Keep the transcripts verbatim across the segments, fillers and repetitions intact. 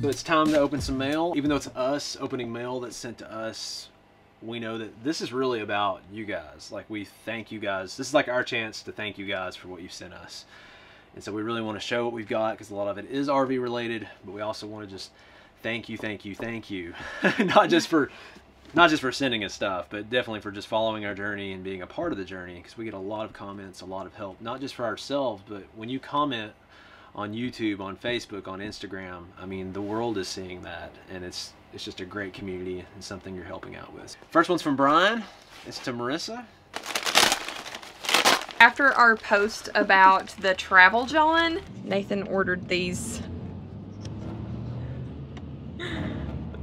So it's time to open some mail. Even though it's us opening mail that's sent to us, we know that this is really about you guys. Like, we thank you guys. This is like our chance to thank you guys for what you've sent us. And so we really want to show what we've got, because a lot of it is R V related, but we also want to just thank you, thank you, thank you. Not just for not just for sending us stuff, but definitely for just following our journey and being a part of the journey, because we get a lot of comments, a lot of help, not just for ourselves, but when you comment on YouTube, on Facebook, on Instagram, I mean, the world is seeing that, and it's it's just a great community and something you're helping out with. First one's from Brian. It's to Marissa. After our post about the Travel John, Nathan ordered these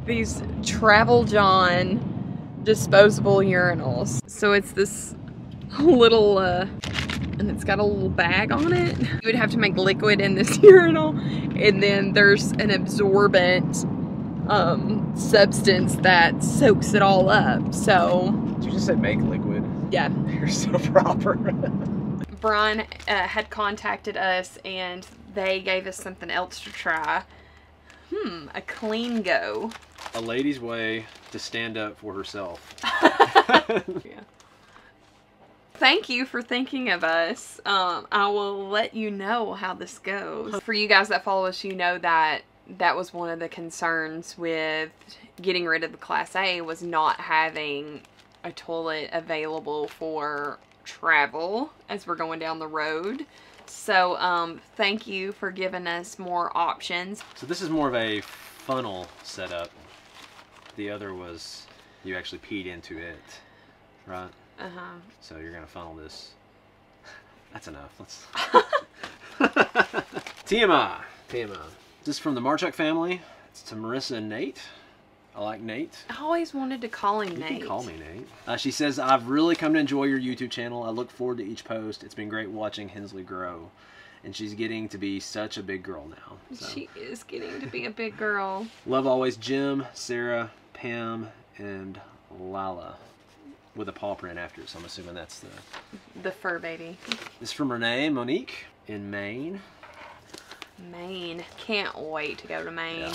these Travel John disposable urinals. So it's this little, uh, and it's got a little bag on it. You would have to make liquid in this urinal, and then there's an absorbent um, substance that soaks it all up, so. Did you just say make liquid? Yeah. You're so proper. Brian uh, had contacted us, and they gave us something else to try. Hmm, a Clean Go. A lady's way to stand up for herself. Yeah. Thank you for thinking of us. Um, I will let you know how this goes. For you guys that follow us, you know that that was one of the concerns with getting rid of the Class A, was not having a toilet available for travel as we're going down the road. So um, thank you for giving us more options. So this is more of a funnel setup. The other was you actually peed into it, right? Uh-huh. So you're gonna funnel this. That's enough. Let's T M I. T M I. This is from the Marchuk family. It's to Marissa and Nate. I like Nate. I always wanted to call him you Nate. You can call me Nate. Uh, she says, I've really come to enjoy your YouTube channel. I look forward to each post. It's been great watching Hensley grow. And she's getting to be such a big girl now. So. She is getting to be a big girl. Love always Jim, Sarah, Pam, and Lala. With a paw print after it, so I'm assuming that's the... The fur baby. This is from Renee and Monique in Maine. Maine. Can't wait to go to Maine. Yeah.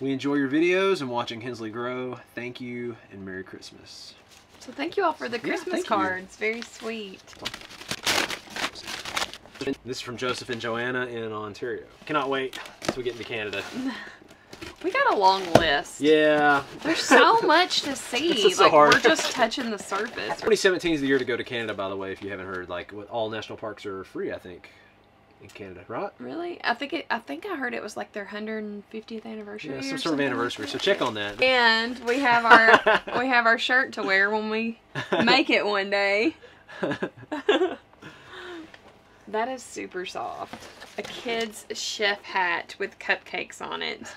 We enjoy your videos and watching Hensley grow. Thank you and Merry Christmas. So thank you all for the Christmas yeah, cards. You. Very sweet. This is from Joseph and Joanna in Ontario. Cannot wait until we get into Canada. We got a long list. Yeah. There's so much to see. It's so like, hard. We're just touching the surface. twenty seventeen is the year to go to Canada, by the way, if you haven't heard. Like, all national parks are free, I think, in Canada, right? Really? I think it, I think I heard it was like their one hundred fiftieth anniversary. Yeah, some sort of anniversary. Like, so check on that. And we have our we have our shirt to wear when we make it one day. That is super soft. A kid's chef hat with cupcakes on it.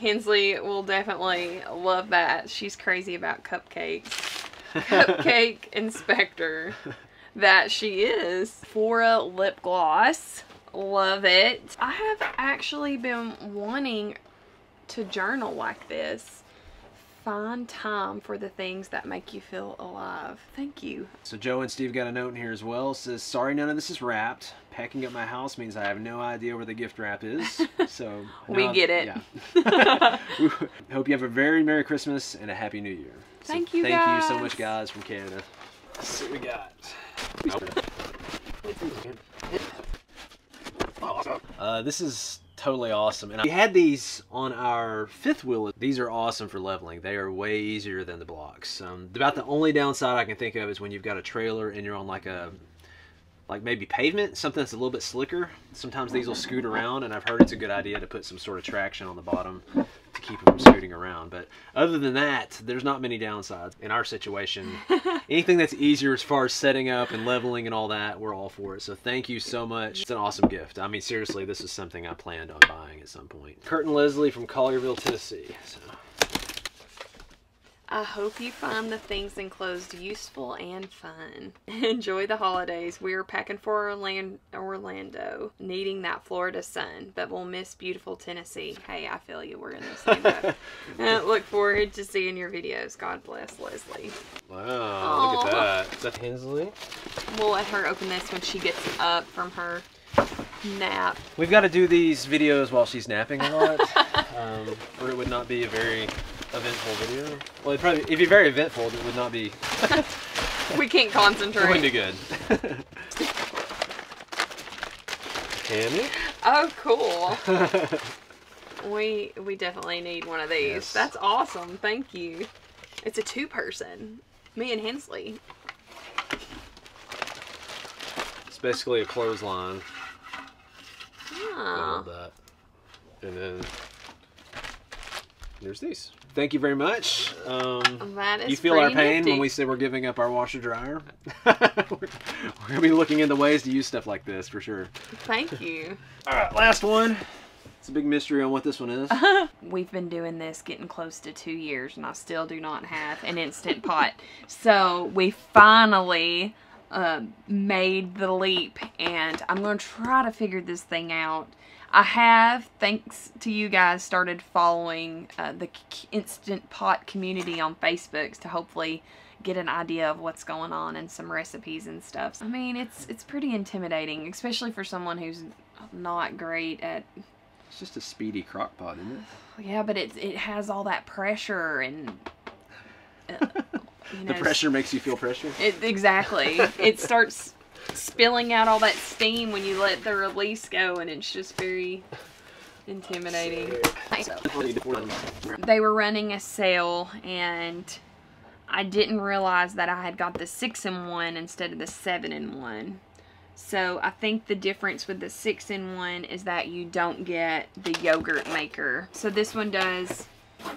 Hensley will definitely love that. She's crazy about cupcakes. Cupcake inspector that she is. Flora lip gloss. Love it. I have actually been wanting to journal like this. Find time for the things that make you feel alive. Thank you. So Joe and Steve got a note in here as well. It says, sorry, none of this is wrapped. Packing up my house means I have no idea where the gift wrap is. So we no, get it. Yeah. Hope you have a very Merry Christmas and a Happy New Year. So thank you, Thank guys. you so much, guys, from Canada. Let's see what we got. Uh, this is... totally awesome. And we had these on our fifth wheel. These are awesome for leveling. They are way easier than the blocks. Um, about the only downside I can think of is when you've got a trailer and you're on like a, like maybe pavement, something that's a little bit slicker. Sometimes these will scoot around, and I've heard it's a good idea to put some sort of traction on the bottom to keep them from scooting around. But other than that, there's not many downsides in our situation. Anything that's easier as far as setting up and leveling and all that, we're all for it. So thank you so much. It's an awesome gift. I mean, seriously, this is something I planned on buying at some point. Kurt and Leslie from Collierville, Tennessee. So. I hope you find the things enclosed useful and fun. Enjoy the holidays. We are packing for Orlando, needing that Florida sun, but we'll miss beautiful Tennessee. Hey, I feel you. We're in the same boat. uh, look forward to seeing your videos. God bless, Leslie. Wow, Aww. Look at that. Is that Hensley? We'll let her open this when she gets up from her nap. We've got to do these videos while she's napping a lot, um, or it would not be a very eventful video. Well, it'd probably it'd be very eventful, but it would not be. We can't concentrate. It wouldn't be good. Tammy? Oh, cool. we we definitely need one of these. Yes. That's awesome. Thank you. It's a two-person. Me and Hensley. It's basically a clothesline. Ah. That. And then there's these. Thank you very much. Um, that is you feel our pain nifty. When we say we're giving up our washer dryer. we're we're going to be looking into ways to use stuff like this for sure. Thank you. All right, last one. It's a big mystery on what this one is. We've been doing this getting close to two years and I still do not have an Instant Pot. So we finally uh, made the leap and I'm going to try to figure this thing out. I have, thanks to you guys, started following uh, the Instant Pot community on Facebook to hopefully get an idea of what's going on and some recipes and stuff. I mean, it's it's pretty intimidating, especially for someone who's not great at... It's just a speedy crock pot, isn't it? Yeah, but it, it has all that pressure and... Uh, you know, the pressure makes you feel pressure? It, exactly. It starts... spilling out all that steam when you let the release go, and it's just very intimidating. They were running a sale, and I didn't realize that I had got the six in one instead of the seven in one. So I think the difference with the six in one is that you don't get the yogurt maker. So this one does,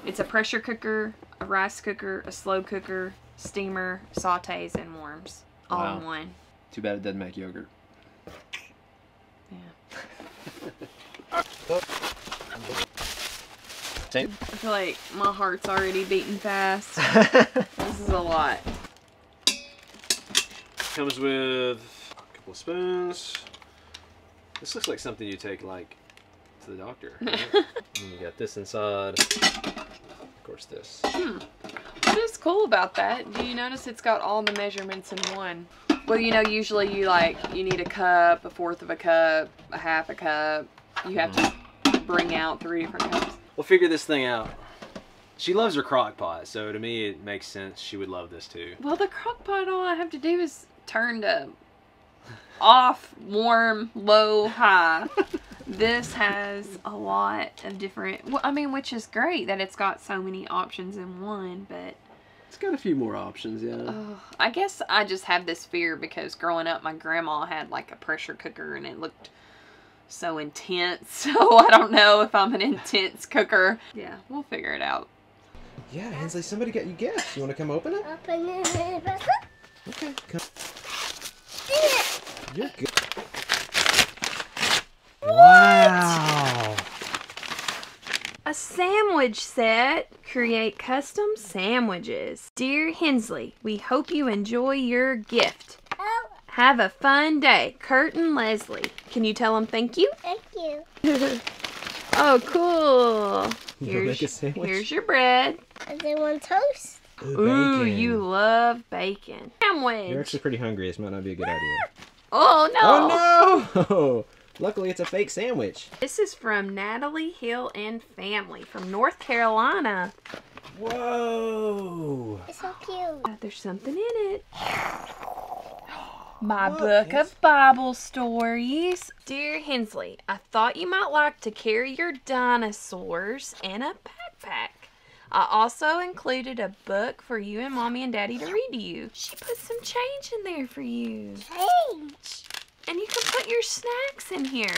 it's a pressure cooker, a rice cooker, a slow cooker, steamer, sautés, and warms. All wow. in one. Too bad it doesn't make yogurt. Yeah. I feel like my heart's already beating fast. This is a lot. Comes with a couple of spoons. This looks like something you take like to the doctor. Right? And you got this inside. Of course, this. Hmm. What is cool about that? Do you notice it's got all the measurements in one? Well, you know, usually you like, you need a cup, a fourth of a cup, a half a cup. You have mm-hmm. to bring out three different cups. We'll figure this thing out. She loves her crock pot, so to me it makes sense she would love this too. Well, the crock pot, all I have to do is turn to off, warm, low, high. This has a lot of different, well, I mean, which is great that it's got so many options in one, but... It's got a few more options, yeah. Uh, I guess I just have this fear because growing up, my grandma had like a pressure cooker and it looked so intense. So I don't know if I'm an intense cooker. Yeah, we'll figure it out. Yeah, Hensley, somebody got you gifts. You want to come open it? Open it. Okay, come. You're good. What? Wow. A sandwich set. Create custom sandwiches. Dear Hensley, we hope you enjoy your gift. Oh. Have a fun day. Kurt and Leslie. Can you tell them thank you? Thank you. Oh, cool. Here's, make a sandwich? Here's your bread. They want toast. Ooh, Ooh you love bacon. Sandwich. You're actually pretty hungry. This might not be a good idea. Oh, no. Oh, no. Luckily, it's a fake sandwich. This is from Natalie Hill and family from North Carolina. Whoa! It's so cute. Oh, there's something in it. My what? book it's... of Bible stories. Dear Hensley, I thought you might like to carry your dinosaurs in a backpack. I also included a book for you and Mommy and Daddy to read to you. She put some change in there for you. Change? And you can put your snacks in here.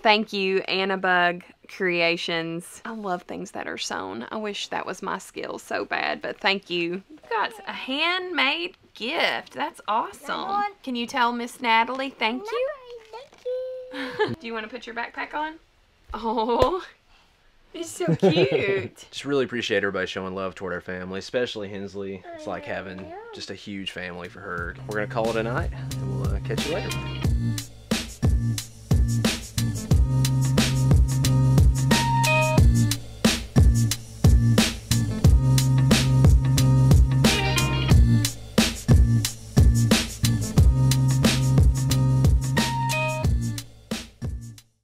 Thank you, Annabug Creations. I love things that are sewn. I wish that was my skill so bad, but thank you. You've got a handmade gift. That's awesome. Can you tell Miss Natalie thank you? Natalie, thank you. Do you want to put your backpack on? Oh, it's so cute. Just really appreciate everybody showing love toward our family, especially Hensley. It's like having just a huge family for her. We're going to call it a night, and we'll uh, catch you later.